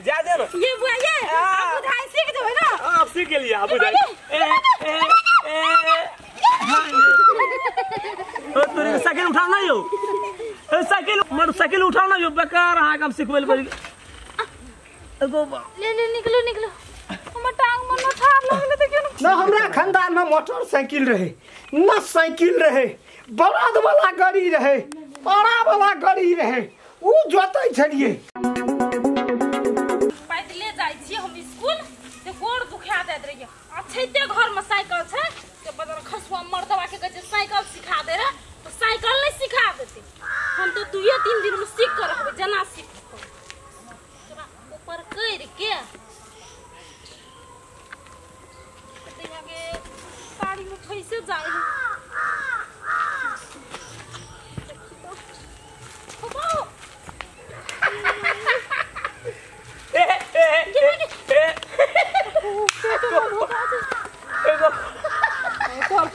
जा दे ना ये बुआ ये आप उधाई सीख दो है ना आप सीख के लिए आप उधाई ओ तोरे साइकिल उठाओ ना यो साइकिल मर साइकिल उठाओ ना यो बेकार हां काम सिखबेल पड़ी एगो ले ले निकलो निकलो हमर टांग मन में ठार लागले त क्यों ना हमरा खानदान में मोटरसाइकिल रहे ना साइकिल रहे बराद वाला गाड़ी रहे बड़ा वाला गाड़ी रहे उ जोतै छलिए छते घर में साइकिल छे के बदन खसुआ मर्दवा के जे साइकिल सिखा दे रे तो साइकिल नहीं सिखा देते हम तो 2-3 दिन में सीख कर रखबे जना सीख तोरा ऊपर कर के ते आगे साड़ी में फैसे जाए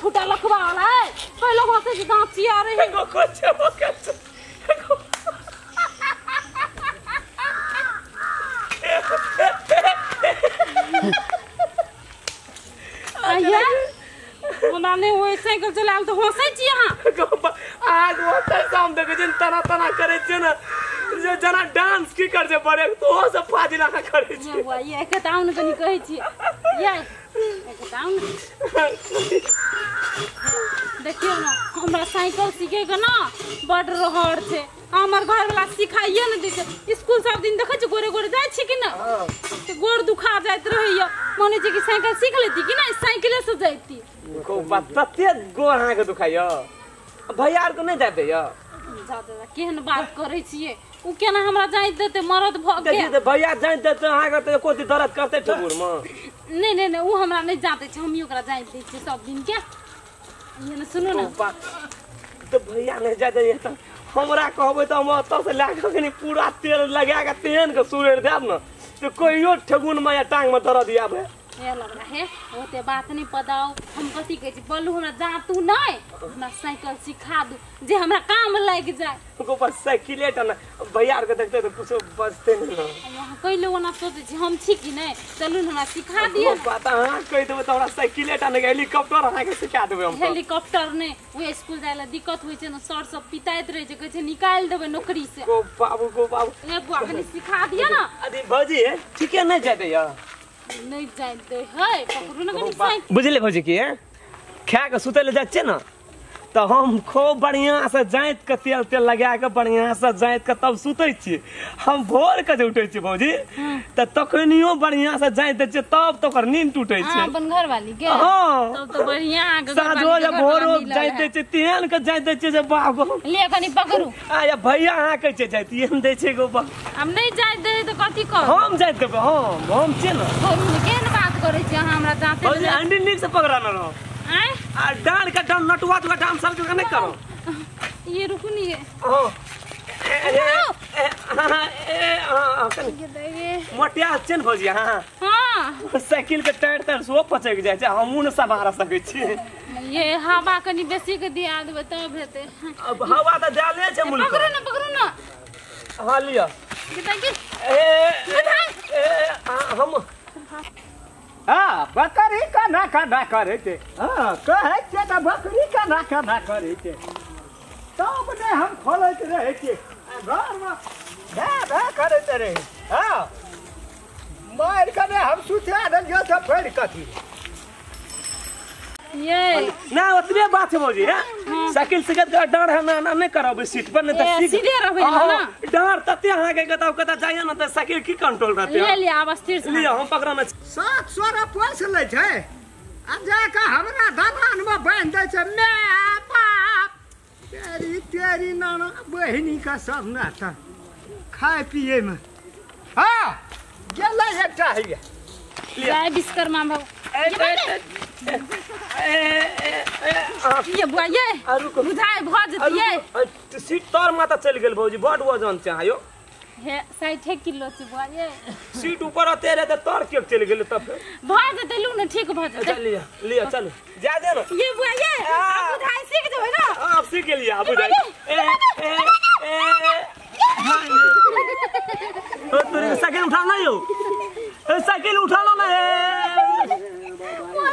फुटा लखवा वाला है कोई लोग वहां से गांची आ रही है को आया ओना ने होय साइकिल चलाल तो होसै छी यहां आज होतै काम देख जन तना तना करे छै ना जे जना डांस की कर जे बड़े तो हो सब फाजिला का करे छै बुआ ये कताउ ने तनी कहै छी ये देखियो ना हमरा साइकिल सीखे के ना बड़ रहर छे हमर घर वाला सिखाइए न दे छे स्कूल सब दिन देखै छे गोरे गोरे जाय छे कि ना ते गोर दुखा जाइत रहैय माने जे कि साइकिल सीख लेती कि ना साइकिले से जाइती को बात तते गोर हां के दुखाइय भैया आर के नै जाय दैय जादे केहन बात करै छियै उ केना हमरा जाय देते मरद भग के भैया जाय देते हां के ते कोती दर्द करते ठगुर में नहीं नहीं नहीं वो हमरा नहीं जाते छे हमी ओकरा जाय दै छे सब दिन के ये न सुनो ना तो भैया नहीं जाते ये त हमरा कहबे त हम त से लाग के पूरा तेल लगा के तेन के सुरेर देब न तो कोइयो ठगुन में या टांग में दर्द आबे ये लगना है ओते बात नहीं पदाओ हम कथि कह छी बोलू हमरा जा तू नहीं हमरा साइकिल सिखा दू जे हमरा काम लाग जाए को बस साइकिले त भैया के देखते तो कुछ बचते नहीं कोई लोग ना सोचे छी हम छी कि नहीं चलू हमरा सिखा दिए पता हां कह देबो त हमरा साइकिले त नहीं हेलीकॉप्टर हां के सिखा देबो हम हेलीकॉप्टर ने उ स्कूल जाय ला दिक्कत होय छै न सर सब पिताइत रहे जे कह छै निकाल देबे नौकरी से को बाबू ए बुआ के सिखा दिए ना अरे भौजी ठीक है नहीं जाते या नहीं जानते है पकड़ू ना कनी साइ बुझले भौजी की है खा के सुतले जात छे ना त हम खूब बढ़िया से जाइत के तेल तेल लगा के बढ़िया से जाइत के तब सुतै छी हम भोर के उठै छी भौजी त तखनियो बढ़िया से जाइत छै तब तोकर नींद टूटै छै हां अपन घर वाली के हां तब तो बढ़िया के साजो जे भोरो जाइत छै तेल के जाइत छै जे बाबू ले कनी पकड़ू आ या भैया हां कहै छै जाइत हम दै छै गो हम नहीं जाइत दे तो कथि कर हम जाइत देब हम छै ना केहन बात करै छी हमरा जाते भौजी अंडी नीक से पकड़ाना रहो आय आ डांस का डांस नटुआ तो डांस सब के नहीं करो ये रुकनी है ओ हां ये देगे मोटिया चेन भौजी हां साइकिल के टायर तर सो पचक जाय छै हमहु न सवार सकै छी ये हवा कनी बेसी के दिया देबे तब हेते अब हवा त डाले छै मुल्क पकड़ू ना हां लियो किताकि ए हम हां बकरी का ना करे थे हां कहै छै त बकरी का ना करे थे तब ने हम खोलैत रहे के घर में बा करैत रहे हां मार के ने हम सुता देलियो त फेर कथी ये ना ओतबे बात है भौजी है साइकिल से डांड है ना नहीं करब सीट पर नहीं त सीधे रहबे ना डांड तते हां के कतौ कतौ जाय ना त साइकिल की कंट्रोल रहते ले ले आवाज स्थिर से ले हम पकड़ना 700 रुपया से ले छै अब जाके हमरा दबान में बांध दे छै मैं बाप तेरी नाना बहनी का सब नाता खाए पिए में हां गेलै एकटा है जाय विश्वकर्मा भाव ये बुआ ये बुझाय भ जतिए सीट तोर माता चल गेल भौजी बड वजन छै आयो हे 60 किलो छै बुआ ये सीट ऊपर आते रहे त तोर के चल गेल तब भ जते लू ने ठीक भ जते लिया लिया चल जा दे ना ये बुआ ये बुझाय सीख देबे ना आप सीख गेलिए आप बुझाय साइकिल उठाना यो, साइकिल उठाना ना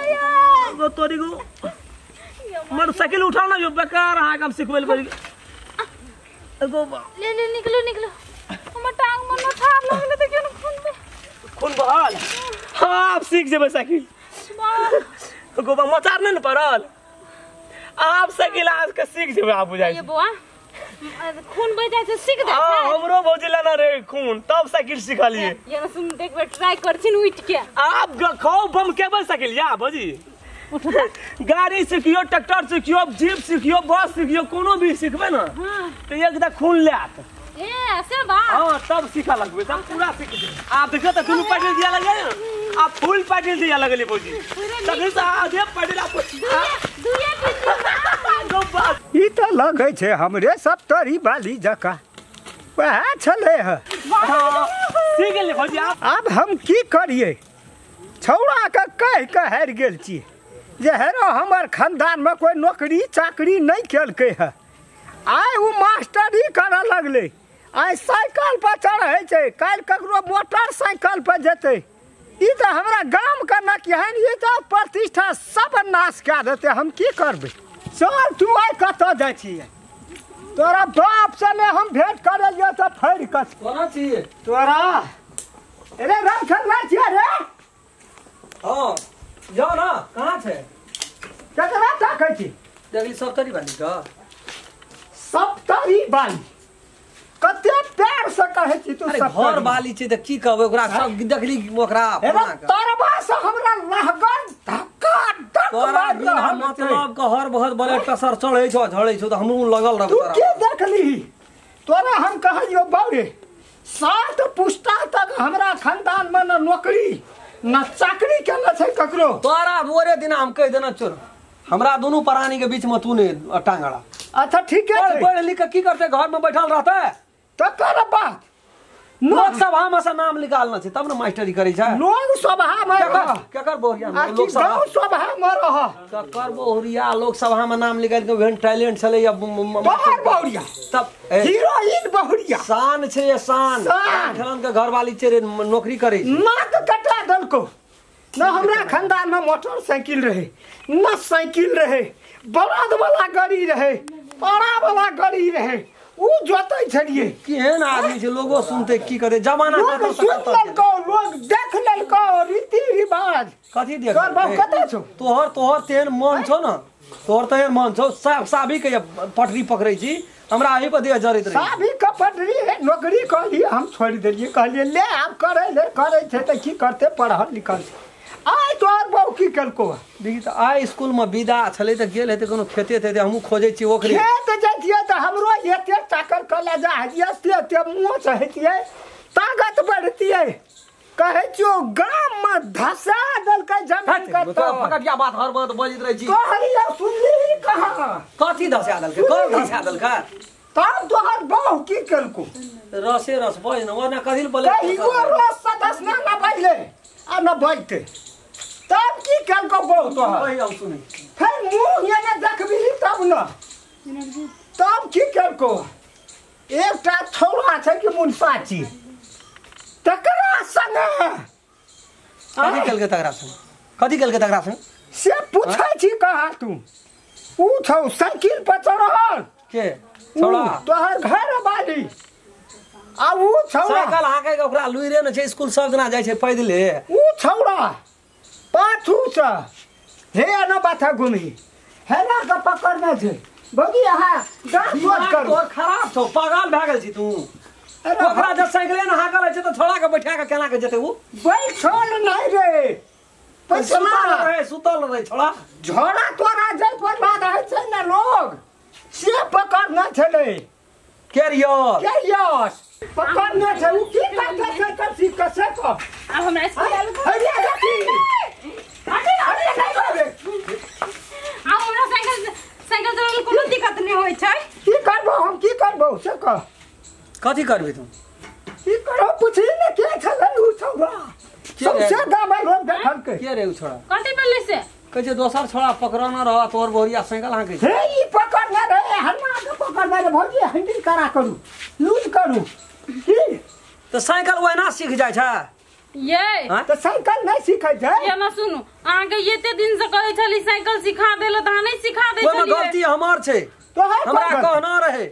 ये तोरी को मर साइकिल उठाना यो बेकार हाँ काम सिखवेल पड़ी ले ले निकलो निकलो हमार टांग मन में था लोग ने तो क्यों न खून में खून बहाल हाँ आप सीख जाओ साइकिल गोबा मचार नहीं पड़ाल आप साइकिल आज का सीख जाओ आप बुझाइए खून बह जाए तो सीख जाए हां हमरो भौजिला ना रे खून तब साइकिल सिखलिए ये ना सुन देख बे ट्राई करछिन उठ के आप गखो बम केबल साइकिल या भौजी गाड़ी सिखियो ट्रैक्टर सिखियो जीप सिखियो बस सिखियो कोनो भी सिखबे ना हां तो एकदम खून लेत ए से बा हां तब सिखा लगबे तब पूरा सिख आप देखो त कोनो पाटिल दिया लगे आप फुल पाटिल दिया लगले भौजी तभी से आधे पाटिल आप दुए दो बात ई त लगे छे हमरे सब तरी बाली जका वह चले है सीख ले भौजी आप अब हम की करिए छौड़ा के कह के हार गेल छी जे हेरो हमार खानदान में कोई नौकरी चाकरी नहीं कलके है आय वो मास्टरी करा लगले आय साइकिल पर चढ़े छे काल ककरो मोटरसाइकिल पर जेते ई त हमरा गाम का ना केहन ई त प्रतिष्ठा सब नाश कर देते हम की करबे सर तू आय कत जाय छी तोरा बाप से ने हम भेंट करे लियो त फैर कस कोना छी तोरा अरे राम खरला छी रे हां यो ना कहाँ छे ककरा ताकै छी देखली सप्तरी बाली का सप्तरी बाली कते पैर से कहै छी तू सब घर बाली छी त की कहबे ओकरा सब देखली ओकरा तरबा से हमरा लहगन धक्का तोरा बिना मतलब कहर बहुत बले कसर चढ़ै छौ झड़ै छौ त हमहु लगल रह तोरा तू के देखली तोरा हम कहलियो बाउरे सात पुष्टा तक हमरा खानदान में न नौकरी ना चाकरी केना छै ककरो तोरा मोरे दिन हम कह देना चोर हमरा दोनों प्राणी के बीच में तू ने टांगड़ा अच्छा ठीक है पढ़ लिख के की करते घर में बैठल रहता त कर बात लोक सभा में से नाम निकालना छै तब ना मास्टरी करै छै लोक सभा में केकर बोहरिया लोक सभा में रह केकर बोहरिया लोक सभा में नाम निकाल के भेन टैलेंट छले या बोहरिया तब हीरोइन बोहरिया शान छै ये शान खरन के घरवाली छै नौकरी करै मत कटा दल को ना हमरा खानदान में मोटरसाइकिल रहे ना साइकिल रहे बराद वाला गाड़ी रहे पारा वाला गाड़ी रहे उ जोतै छलिए केहन आदमी छै लोगो सुनते की करे जमाना कत तक लोग देख ललको रीति रिवाज कथि देख तोर बाप कत छौ तोहर तोहर तेन मन छौ न तोहर तेन मन छौ साबी के पटरी पकड़ै छी हमरा आही पर दे जरित रही साबी के पटरी है नौकरी कहली हम छोड़ देलिए कहलिए ले आप करे ले करे छै त की करते पढ़ल लिखल आय तोर बाप की कलको देखि त आय स्कूल में विदा छले त गेल हेते कोनो खेते हेते हमहु खोजै छी ओकरे जतिया त हमरो एते चाकर कला जा हरियाते एते मुंह चहतिए ताकत बढ़तिए कहै छियो गाम में धसा दलकै जमीन का तो फकटिया बात हर बात बजित रह छी कहलिया सुनली कहां कथि धसा दलकै कोन धसा दलकै तब तोहर बहु की कलको रसे रस बज न वना कथिल बोले कहियो रस सदस ना ना बजले आ ना बजते तब की कलको बहु तोहर कहियो सुनी फिर मुंह येना देखबी तब ना तब की करको एक छौड़ा छै कि मुनसा छी तकरा संगे कथी कल के तकरा संगे से पूछै छी कहां तू उ छौ साइकिल पर चढ़ल के छौड़ा तोहर घर वाली आ उ छौड़ा साइकिल हाके ओकरा लुइरे न छै स्कूल सब दिना जाय छै पैदले उ छौड़ा पाछू से हे न बाथा घुमी हेना के पकड़ना छै बगी यहां दांत मत कर तोर खराब छौ पागल भ गेल छी तू ओकरा जे साइकिल न हाकल छै त छोड़ा के बैठा के केना के जेते उ बैठल नहीं रे पैसला रे सुतल रे छोड़ा झोड़ा तोरा जल पर बाद है छै ना लोग से पकड़ ना छले कैरियर पकड़ ना छै उ की करते छै कसी कसे को आ हमरा स्कूल हरिया जाती हरिया नहीं होबे आ हमरा साइकिल चलाबे कोनो दिक्कत नै होय छै की करबो हम की करबो से कह कथि करबे तू की करो पुछि ने के छलै उ छौड़ा सबसे गामर लोग देखल के रे उ छौड़ा कथि बोलले से कह जे दोसर छौड़ा पकड़ना रह तोर बोरिया साइकिल हां के हे ई पकड़ना रे हनुमान के पकड़ना रे भौजी हैंडल करा करू लूज करू की तो साइकिल ओना सीख जाय छ ये तो साइकिल नहीं सीख जाय। ये ना सुनु आगे येते दिन से कहै छली साइकिल सिखा देले त नहीं सिखा दे छली। कोनो गलती हमर छे तो हमरा कहना रहे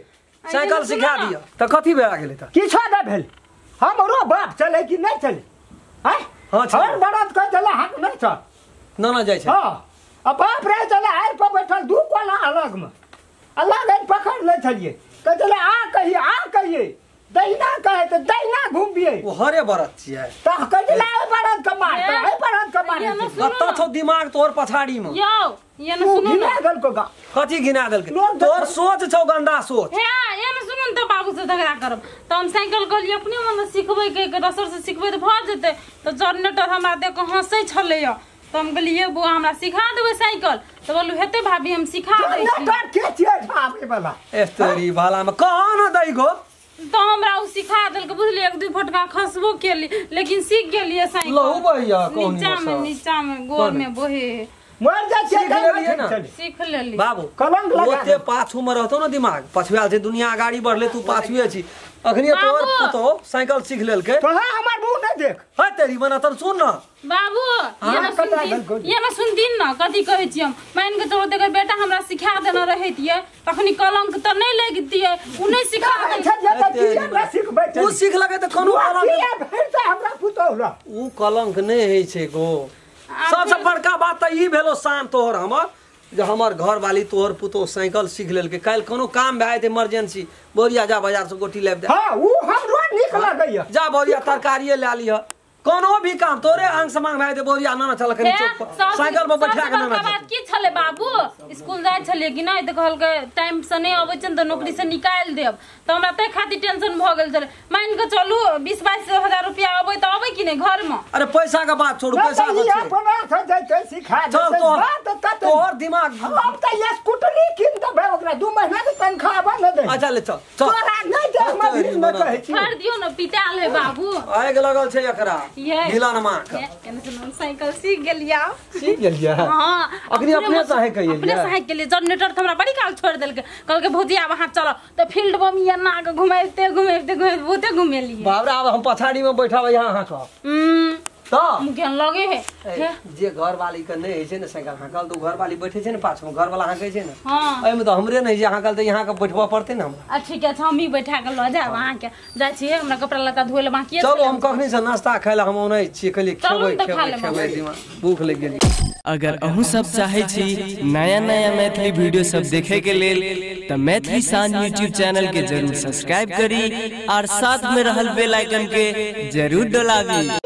साइकिल सिखा दियो त कथि भए गेलै त की छा द भेल। हमरो बाप चले कि नहीं चले हैं हर बड़द कह चले हाथ नहीं छ ना ना जाय छ। हां अब बाप रे चले हार पर बैठल दू कोना अलग में अलग एक पकड़ ले छलिए त चले आ कहिए दहिना कहे त दहिना घुमबिए ओ हरे बरत छिए त कहि ला बरत कमार त है बरत कमार बता छौ दिमाग तोर पछाड़ी में यौ ये न सुनु घिना गल को गा कथि घिना गल तोर सोच छौ गंदा सोच। हे ये न सुनु त बाबू से झगड़ा करब त हम साइकिल गलिए अपने मन सिखबै के रसर से सिखबै त भ जेते त जनरेटर हमरा देख हंसै छले य त हम गलिए बुआ हमरा सिखा देबे साइकिल त बोलू हेते भाभी हम सिखा दै छी। जनरेटर के छिए भाभी वाला एस्तरी वाला में कहां न दै गो तो हमरा उ सिखा देल के बुझलिए एक दू फटका खसबो के लिए लेकिन सीख गेलिए साइकिल। लहू भैया कोन नीचा में गोर में बोहे मर जा के सीख लेली बाबू कलंक लगा ओते पाछू में रहतो न दिमाग पछुआल छै दुनिया आगाड़ी बढ़ले तू पाछुए छी अखनी तोर पुतो साइकिल सीख लेल के तो हमर मुंह नै देख ह तेरी बना त सुन न बाबू ये न सुनदिन न कथि कहै छी हम मान के तोर देख बेटा हमरा सिखा देना रहैतिए तखनी कलंक त नै लगतिए उ नै सिखा उ सीख लगे त कोनो कलंक हमरा पुतो होला उ कलंक नै होइ छै गो। सबसे बड़का बात त ई भेलो शाम तोहर हमर जे हमर घर वाली तोहर पुतो साइकिल सीख लेल के काल कोनो काम भए त इमरजेंसी बोरिया जा बाजार से गोटी लाब दे। हां उ हमरो निक लागैया जा बोरिया तरकारीए ला लिह कोनो भी काम तोरे अंग समांग भए त बोरिया ना चल करी चौक साइकिल में बैठा के ना बात की छले बाबू स्कूल जाय छले कि नै त कहल के टाइम से नै आबै छन त नौकरी से निकाल देब त हमरा तै खातिर टेंशन भ गेल छले। मान के चलू 20-22 हजार रुपया आबै त आबै कि नै घर में। अरे पैसा के बात छोड़ू पैसा तो सिखा दे बात त तोहर दिमाग हम त ये स्कूटरी किन त बे ओकरा 2 महीना के तनखा आबे न दे। अच्छा ले चल तोरा नै दे हम दिन में कहै छी छोड़ दियो न पिटाल है बाबू आइ के लगल छै एकरा ढीला न मार के केना साइकिल सीख गेलिया हां अखनी अपने सहाय के लिए जनरेटर त हमरा बड़ी काल छोड़ देल के कहल के भौजी आब हां चलो त फील्ड बम या ना के घुमाइते घुमाइते बहुते घुमेलिए बाप रे आब हम पछाड़ी में बैठाबै यहां हां के त मुके लगे है जे घर वाली के नै है छै न साइकिल हां कल दो घर वाली बैठे छै न पाछू घर वाला हां कहै छै न हां एमे त हमरे नै जे हां कल त यहां के बैठबा पड़ते न हमरा। आ ठीक है हम ही बैठा के ल जाब हां के जाय छी हमरा कपड़ा लत्ता धोइले बाकी है चलो हम कखनी से नाश्ता खाइला हम नै छी कहलिए खेबै दिमाग भूख लग गेल। अगर अहू सब चाहे छी नया नया मैथिली वीडियो सब देखे के लेल त मैथिली शान YouTube चैनल के जरूर सब्सक्राइब करी और साथ में रहल बेल आइकन के जरूर दबावी।